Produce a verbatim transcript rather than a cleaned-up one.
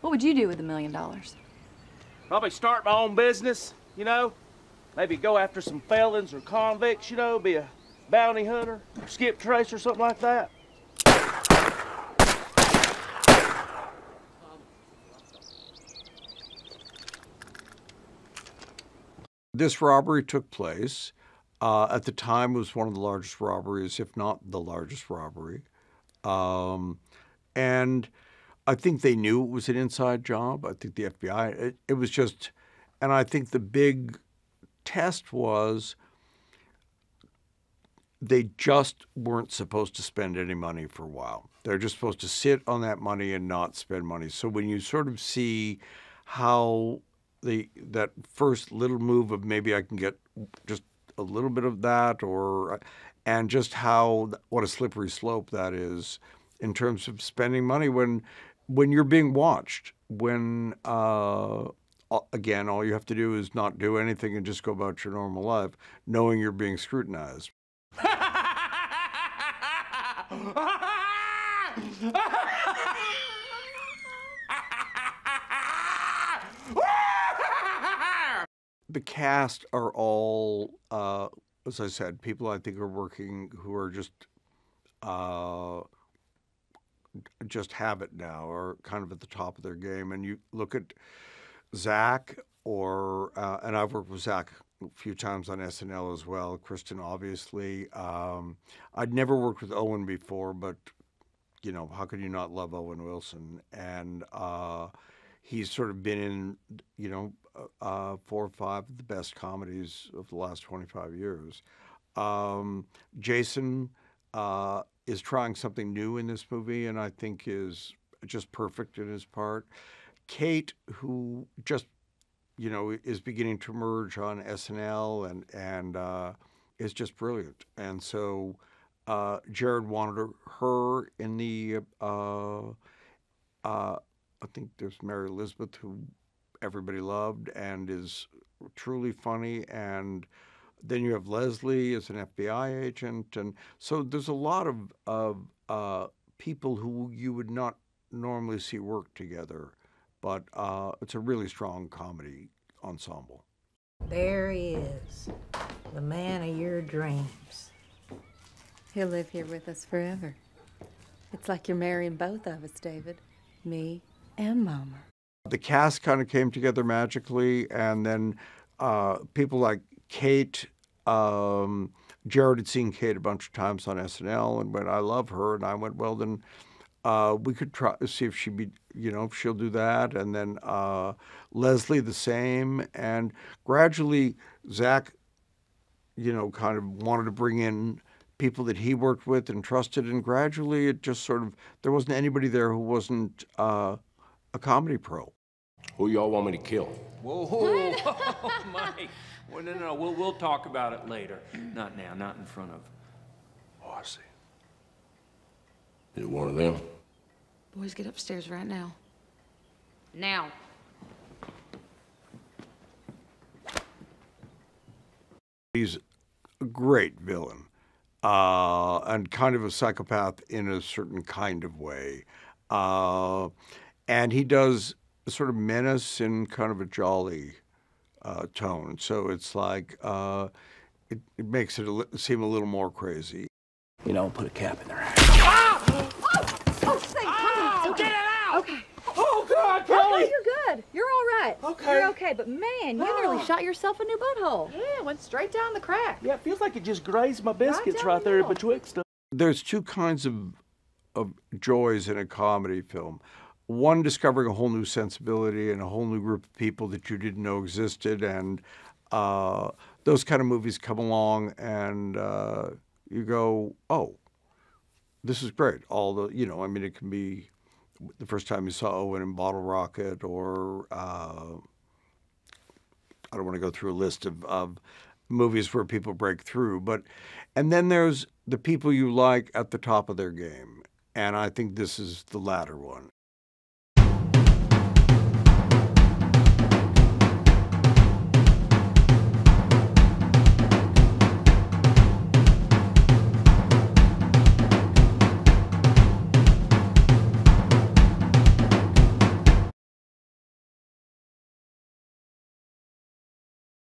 What would you do with a million dollars? Probably start my own business, you know? Maybe go after some felons or convicts, you know? Be a bounty hunter, or skip trace or something like that. This robbery took place. Uh, at the time, it was one of the largest robberies, if not the largest robbery. Um, and I think they knew it was an inside job. I think the F B I, it, it was just, and I think the big test was they just weren't supposed to spend any money for a while. They're just supposed to sit on that money and not spend money. So when you sort of see how the that first little move of maybe I can get just a little bit of that, or and just how what a slippery slope that is in terms of spending money when when you're being watched, when uh, again all you have to do is not do anything and just go about your normal life, knowing you're being scrutinized. The cast are all, uh, as I said, people I think are working who are just uh, just have it now, or kind of at the top of their game. And you look at Zach, or uh, and I've worked with Zach a few times on S N L as well. Kristen, obviously, um, I'd never worked with Owen before, but you know, how could you not love Owen Wilson? And uh, he's sort of been in, you know, Uh, four or five of the best comedies of the last twenty-five years. Um, Jason uh, is trying something new in this movie, and I think is just perfect in his part. Kate, who just, you know, is beginning to emerge on S N L and, and uh, is just brilliant. And so uh, Jared wanted her in the, uh, uh, I think there's Mary Elizabeth, who everybody loved and is truly funny. And then you have Leslie as an F B I agent. And so there's a lot of, of uh, people who you would not normally see work together, but uh, it's a really strong comedy ensemble. There he is, the man of your dreams. He'll live here with us forever. It's like you're marrying both of us, David, me and Mama. The cast kind of came together magically, and then uh, people like Kate, um, Jared had seen Kate a bunch of times on S N L and went, I love her, and I went, well then uh, we could try to see if she'd be, you know, if she'll do that, and then uh, Leslie the same, and gradually Zach, you know, kind of wanted to bring in people that he worked with and trusted, and gradually it just sort of, there wasn't anybody there who wasn't uh, a comedy pro. Who y'all want me to kill? Whoa, whoa, whoa, Mike. Well, no, no, no, we'll, we'll talk about it later. Not now, not in front of. Oh, I see. You're one of them. Boys, get upstairs right now. Now. He's a great villain, uh, and kind of a psychopath in a certain kind of way. Uh, And he does sort of menace in kind of a jolly uh, tone. So it's like, uh, it, it makes it a seem a little more crazy. You know, put a cap in their ass. Ah! Oh! Oh, thank ah, okay. Get it out! Okay. Oh, God, Kelly! Okay, you're good. You're all right. Okay. You're okay, but man, you oh. nearly shot yourself a new butthole. Yeah, went straight down the crack. Yeah, it feels like it just grazed my biscuits right, right there betwixt them. There's two kinds of, of joys in a comedy film. One, discovering a whole new sensibility and a whole new group of people that you didn't know existed, and uh, those kind of movies come along, and uh, you go, "Oh, this is great!" All the, you know, I mean, it can be the first time you saw Owen in Bottle Rocket, or uh, I don't want to go through a list of, of movies where people break through, but and then there's the people you like at the top of their game, and I think this is the latter one.